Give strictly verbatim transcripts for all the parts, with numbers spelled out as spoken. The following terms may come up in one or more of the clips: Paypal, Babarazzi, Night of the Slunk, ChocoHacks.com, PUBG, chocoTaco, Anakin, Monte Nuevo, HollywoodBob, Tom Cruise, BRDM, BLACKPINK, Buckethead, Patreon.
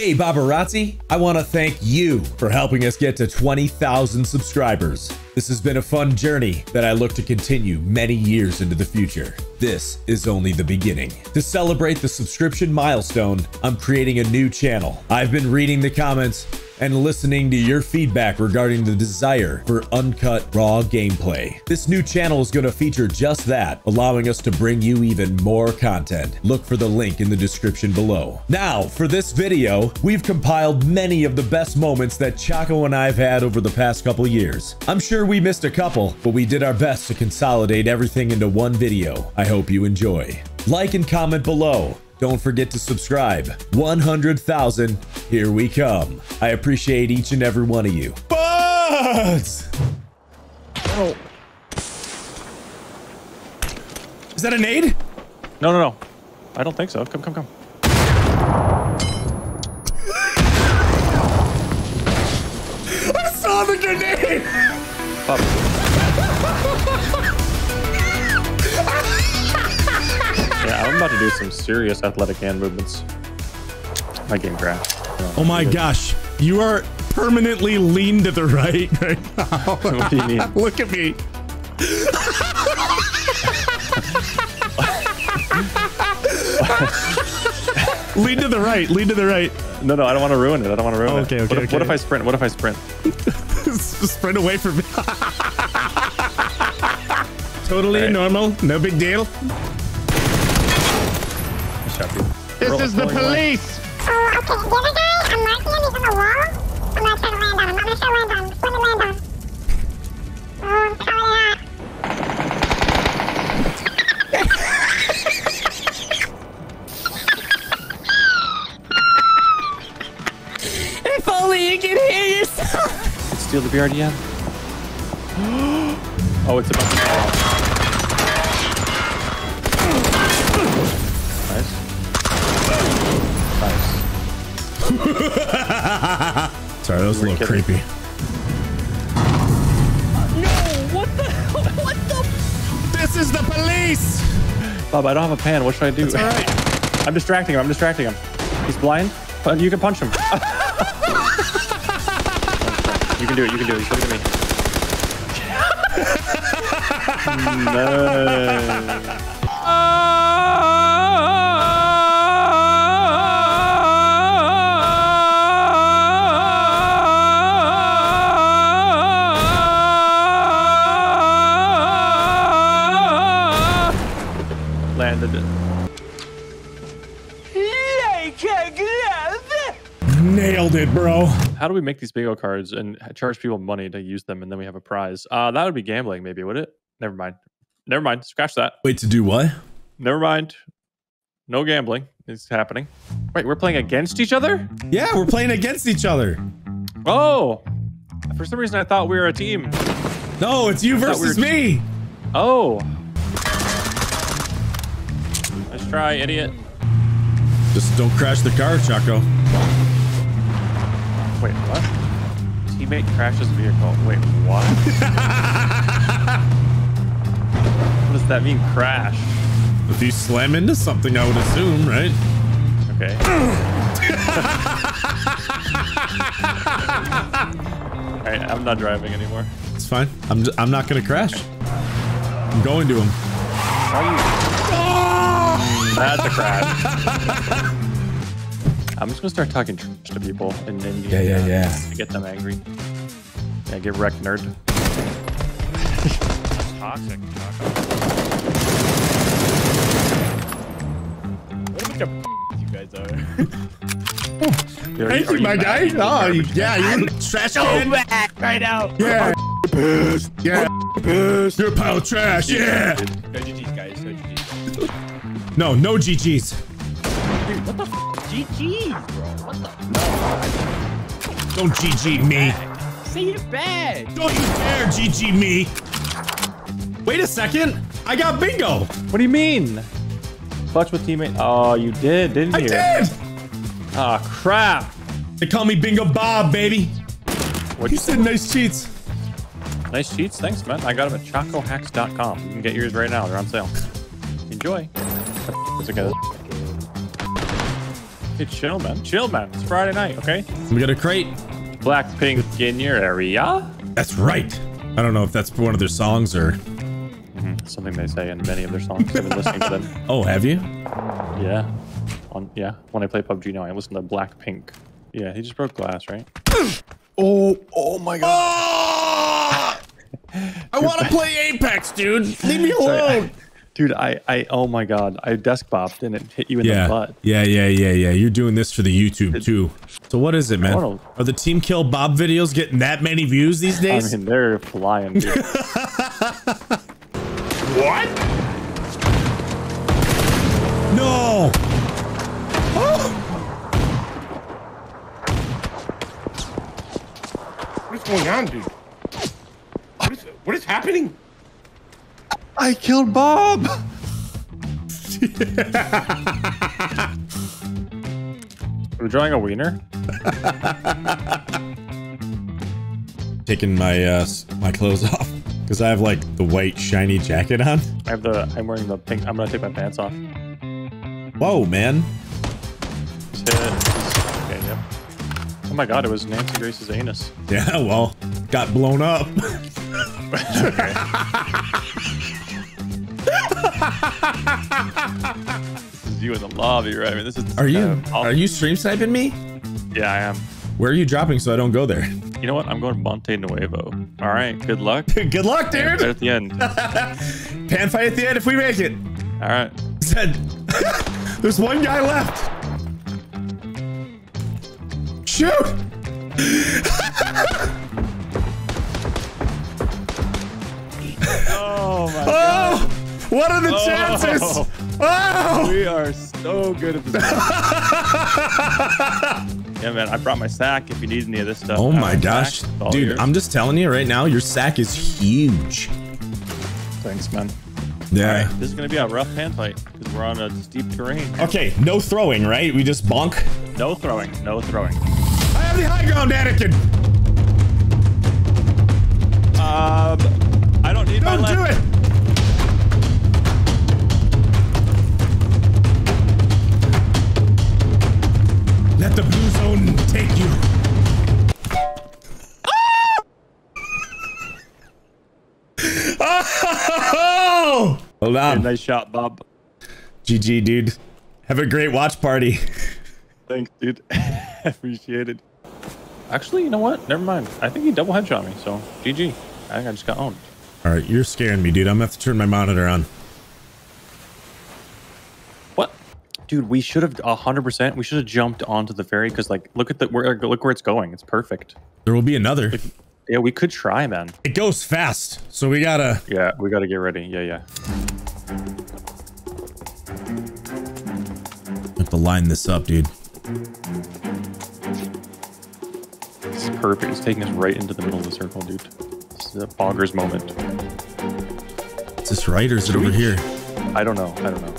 Hey, Babarazzi, I want to thank you for helping us get to twenty thousand subscribers. This has been a fun journey that I look to continue many years into the future. This is only the beginning. To celebrate the subscription milestone, I'm creating a new channel. I've been reading the comments and listening to your feedback regarding the desire for uncut, raw gameplay. This new channel is going to feature just that, allowing us to bring you even more content. Look for the link in the description below. Now, for this video, we've compiled many of the best moments that Choco and I've had over the past couple years. I'm sure we missed a couple, but we did our best to consolidate everything into one video. I hope you enjoy. Like and comment below. Don't forget to subscribe. one hundred thousand, here we come. I appreciate each and every one of you. Buds! Oh. Is that a nade? No, no, no. I don't think so. Come, come, come. I saw the grenade! Yeah, I'm about to do some serious athletic hand movements. My game crashed. Oh, oh my gosh. You are permanently leaned to the right right now. What do you mean? Look at me. Lean to the right. Lean to the right. No, no, I don't want to ruin it. I don't want to ruin oh, okay, it. Okay, what, okay. What if I sprint? What if I sprint? Sprint away from me. Totally right. Normal. No big deal. This Roll, is the police! Oh, okay, the other guy, I'm marking him, he's on the wall. I'm gonna try to land on him, I'm gonna try to land on him. Let me land on him. Oh, sorry, uh... If only you could hear yourself! Let's steal the B R D M. Oh, it's about to fall off. Sorry, that was a little kidding. creepy. No, what the? What the? This is the police! Bob, I don't have a pan. What should I do? That's all right. I'm distracting him. I'm distracting him. He's blind. You can punch him. You can do it. You can do it. Just look at me. No. Oh! Nailed it, bro. How do we make these bingo cards and charge people money to use them, and then we have a prize? Uh, that would be gambling, maybe, would it? Never mind. Never mind. Scratch that. Wait, to do what? Never mind. No gambling is happening. Wait, we're playing against each other? Yeah, we're playing against each other. Oh, for some reason I thought we were a team. No, it's you I versus we me. Oh. Nice try, idiot. Just don't crash the car, Choco. Wait, what? Teammate crashes vehicle. Wait, what? What does that mean, crash? If you slam into something, I would assume, right? Okay. All right, I'm not driving anymore. It's fine. I'm, just, I'm not going to crash. I'm going to him. Oh! That's a crash. I'm just gonna start talking trash to people in India. Yeah, yeah, yeah. To get them angry. Yeah, get wrecked, nerd. That's toxic. What a bunch of you guys are. Thank you, my guy. Oh, you, yeah, you trash out right now. Yeah. Piss. Yeah. Piss. You're a pile of trash. Yeah. No G Gs, guys. No G Gs. No, no G Gs. Dude, what the f? G Gs, bro. What the f? Don't G G me. Say you're bad. Don't you dare G G me. Wait a second. I got bingo. What do you mean? Clutch with teammate. Oh, you did, didn't I you? I did. Ah, oh, crap. They call me Bingo Bob, baby. What'd you said say? Nice cheats. Nice cheats? Thanks, man. I got them at Choco Hacks dot com. You can get yours right now. They're on sale. Enjoy. What's it going Hey, chill, man. Chill, man. It's Friday night, okay? We got a crate. BLACKPINK in your area. That's right. I don't know if that's one of their songs or... Mm-hmm. Something they say in many of their songs. I've been listening to them. Oh, have you? Yeah. On, yeah. When I play P U B G now, I listen to BLACKPINK. Yeah, he just broke glass, right? Oh, oh my God. Oh! I want to play Apex, dude. Leave me alone. Sorry, I, dude, I, I, oh my God. I desk bopped and it hit you in yeah. the butt. Yeah, yeah, yeah, yeah. You're doing this for the YouTube it, too. So what is it, man? Wanna, Are the Team Kill Bob videos getting that many views these days? I mean, they're flying, dude. What? No. Oh. What's going on, dude? What is, what is happening? I killed Bob. I'm drawing a wiener. Taking my uh, my clothes off because I have like the white shiny jacket on. I have the. I'm wearing the pink. I'm gonna take my pants off. Whoa, man. Okay, yep. Oh my God, it was Nancy Grace's anus. Yeah, well, got blown up. This is you in the lobby, right? I mean, this is. Are you are you stream sniping me? Yeah, I am. Where are you dropping so I don't go there? You know what? I'm going to Monte Nuevo. All right, good luck. Good luck, dude. Pan fight at the end. Pan fight at the end if we make it. All right. Said. There's one guy left. Shoot! Oh my God. Oh! What are the oh. chances? Oh! We are so good at this. Yeah, man, I brought my sack if you need any of this stuff. Oh my gosh. Dude, yours. I'm just telling you right now, your sack is huge. Thanks, man. Yeah. Right, this is going to be a rough hand fight because we're on a steep terrain. Okay, no throwing, right? We just bonk? No throwing, no throwing. I have the high ground, Anakin. Um, I don't need don't my Don't do it. Let the blue zone take you. Oh! Hold on. Hey, nice shot, Bob. G G, dude. Have a great watch party. Thanks, dude. Appreciate it. Actually, you know what? Never mind. I think he double headshot me, so G G. I think I just got owned. All right, you're scaring me, dude. I'm gonna have to turn my monitor on. What? Dude, we should have one hundred percent. We should have jumped onto the ferry because, like, look at the where, look where it's going. It's perfect. There will be another. If, yeah, we could try, man. It goes fast, so we gotta. Yeah, we gotta get ready. Yeah, yeah. I have to line this up, dude. This is perfect. It's taking us right into the middle of the circle, dude. This is a bonkers moment. Is this right or is it over here? I don't know. I don't know.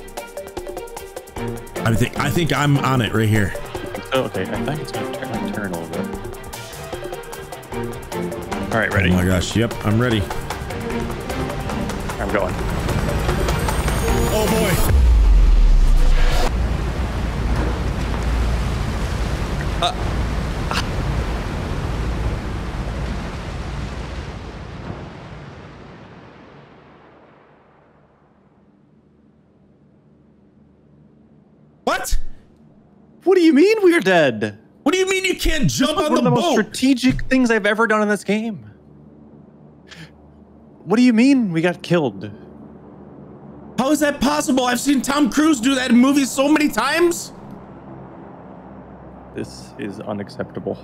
I think I think I'm on it right here. Oh, okay, I think it's gonna turn, turn a little bit. All right, ready? Oh my gosh! Yep, I'm ready. I'm going. Oh boy! Uh, ah. What? What do you mean we're dead? What do you mean you can't jump on the boat? One of the most strategic things I've ever done in this game. What do you mean we got killed? How is that possible? I've seen Tom Cruise do that in movies so many times. This is unacceptable.